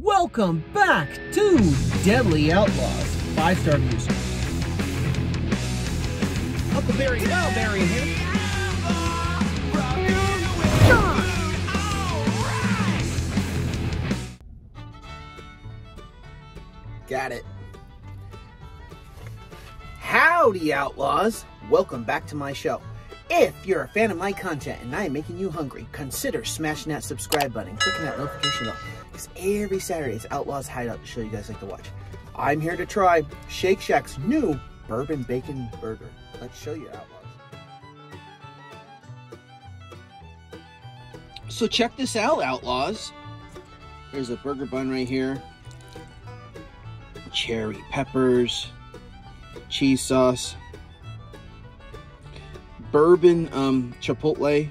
Welcome back to Deadly Outlaws, 5-star music. Huckleberry, Bellberry here. Got it. Howdy, Outlaws. Welcome back to my show. If you're a fan of my content and I'm making you hungry, consider smashing that subscribe button, clicking that notification bell, because every Saturday is Outlaws Hideout, to show you guys like to watch. I'm here to try Shake Shack's new bourbon bacon burger. Let's show you, Outlaws. So check this out, Outlaws. There's a burger bun right here. Cherry peppers. Cheese sauce, bourbon chipotle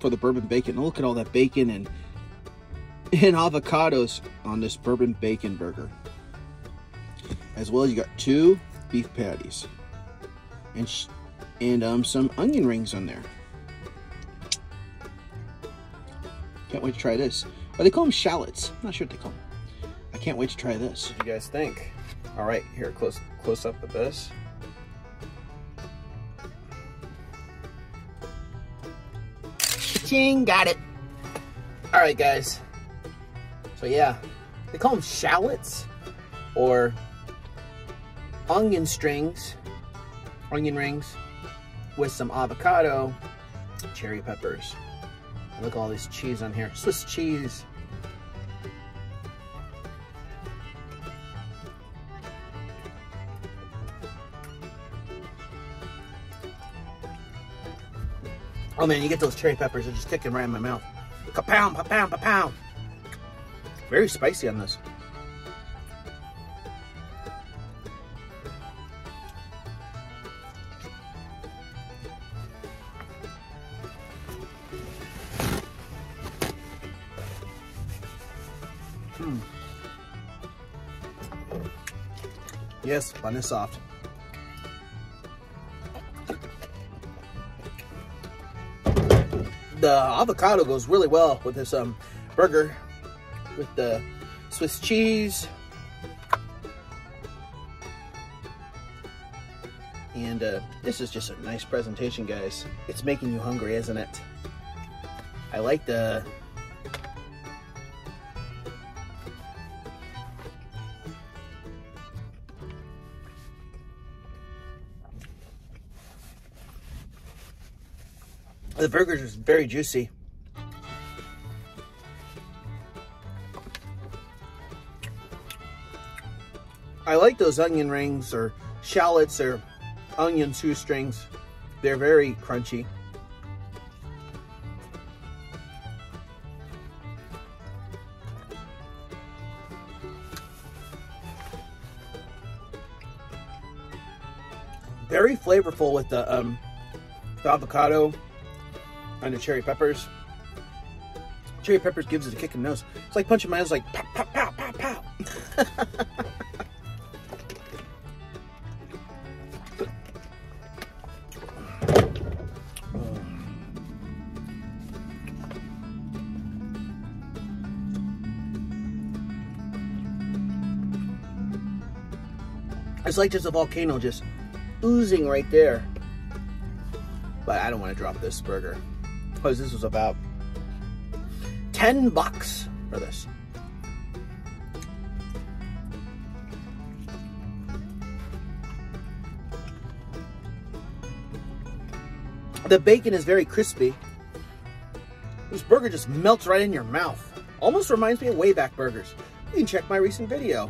for the bourbon bacon. And look at all that bacon and avocados on this bourbon bacon burger. As well as you got 2 beef patties and some onion rings on there. Can't wait to try this. Or they call them shallots. I'm not sure what they call them. I can't wait to try this. What do you guys think? All right, here, close up of this. Ching, got it. All right, guys. So yeah, they call them shallots or onion strings, onion rings with some avocado, cherry peppers. And look at all this cheese on here, Swiss cheese. Oh man, you get those cherry peppers, they're just kicking right in my mouth. Ka-pow, pa-pow, pa-pow. Very spicy on this. Yes, bun is soft. The avocado goes really well with this burger, with the Swiss cheese and this is just a nice presentation, guys. It's making you hungry, isn't it? I like the burgers is very juicy. I like those onion rings or shallots or onion shoestrings. They're very crunchy. Very flavorful with the avocado. Under cherry peppers. Cherry peppers gives it a kick in the nose. It's like punching my nose, like pow, pow, pow, pow, pow. It's like just a volcano just oozing right there. But I don't want to drop this burger. Because this was about $10 for this. The bacon is very crispy. This burger just melts right in your mouth. Almost reminds me of Wayback Burgers. You can check my recent video.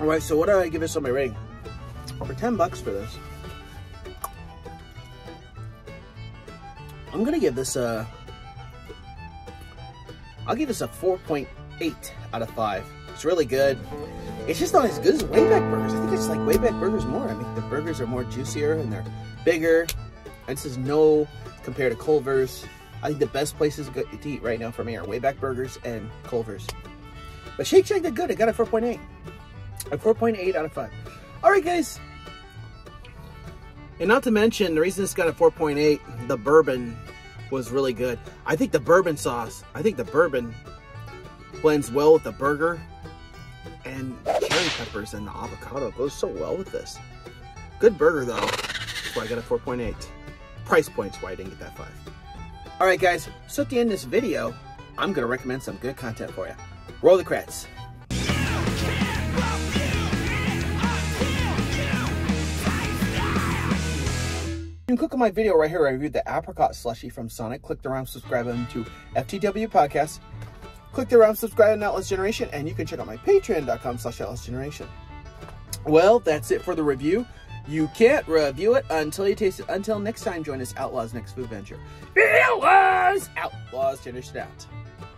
Alright, so what do I give this on my rating? Over $10 for this. I'm gonna give this a... I'll give this a 4.8 out of 5. It's really good. It's just not as good as Wayback Burgers. I think I just like Wayback Burgers more. I mean, the burgers are more juicier and they're bigger. And this is no compared to Culver's. I think the best places to eat right now for me are Wayback Burgers and Culver's. But Shake Shack did good. I got a 4.8. A 4.8 out of 5. All right, guys. And not to mention, the reason this got a 4.8, the bourbon was really good. I think the bourbon sauce, I think the bourbon blends well with the burger and cherry peppers and the avocado. It goes so well with this. Good burger, though. That's why I got a 4.8. Price point's why I didn't get that 5. All right, guys. So at the end of this video, I'm going to recommend some good content for you. Roll the credits. You can click on my video right here where I reviewed the apricot slushie from Sonic. Click the round subscribing to FTW Podcast. Click the round subscribing to Outlaw's Generation, and you can check out my patreon.com/outlawsgeneration. Well, that's it for the review. You can't review it until you taste it. Until next time, join us Outlaw's next food venture. Outlaw's Generation out.